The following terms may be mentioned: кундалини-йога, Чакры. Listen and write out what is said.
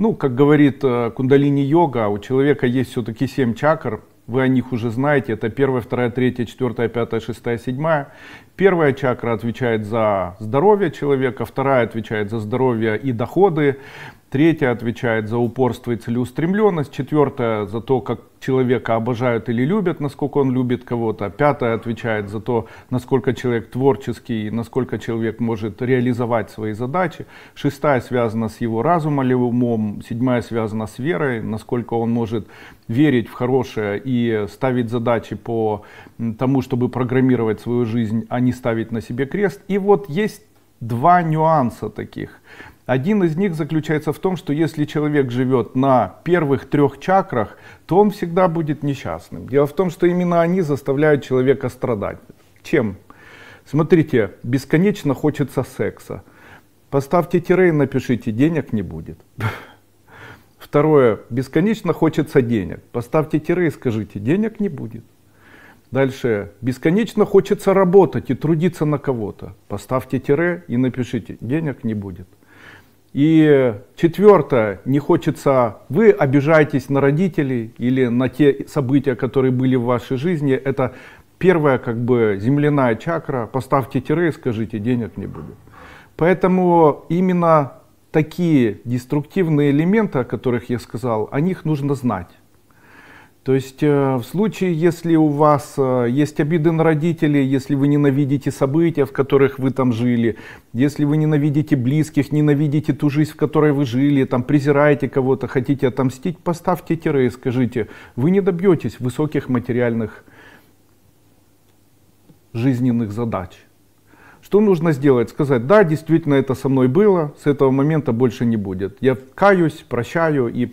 Ну, как говорит кундалини-йога, у человека есть все-таки 7 чакр. Вы о них уже знаете. Это 1, 2, 3, 4, 5, 6, 7. Первая чакра отвечает за здоровье человека, вторая отвечает за здоровье и доходы, третья отвечает за упорство и целеустремленность, четвертая за то, как человека обожают или любят, насколько он любит кого-то, пятая отвечает за то, насколько человек творческий, насколько человек может реализовать свои задачи, шестая связана с его разумом или умом, седьмая связана с верой, насколько он может верить в хорошее и ставить задачи по тому, чтобы программировать свою жизнь, а не ставить на себе крест. И вот есть два нюанса таких. Один из них заключается в том, что если человек живет на первых 3 чакрах, то он всегда будет несчастным. Дело в том, что именно они заставляют человека страдать. Чем? Смотрите, бесконечно хочется секса. Поставьте тире и напишите «денег не будет». Второе, бесконечно хочется денег. Поставьте тире и скажите «денег не будет». Дальше, бесконечно хочется работать и трудиться на кого-то. Поставьте тире и напишите «денег не будет». И четвертое, не хочется, вы обижаетесь на родителей или на те события, которые были в вашей жизни. Это первая как бы земляная чакра, поставьте тире и скажите «денег не будет». Поэтому именно такие деструктивные элементы, о которых я сказал, о них нужно знать. То есть в случае, если у вас есть обиды на родителей, если вы ненавидите события, в которых вы там жили, если вы ненавидите близких, ненавидите ту жизнь, в которой вы жили, там презираете кого-то, хотите отомстить, поставьте тире и скажите, вы не добьетесь высоких материальных жизненных задач. Что нужно сделать? Сказать, да, действительно это со мной было, с этого момента больше не будет. Я каюсь, прощаю и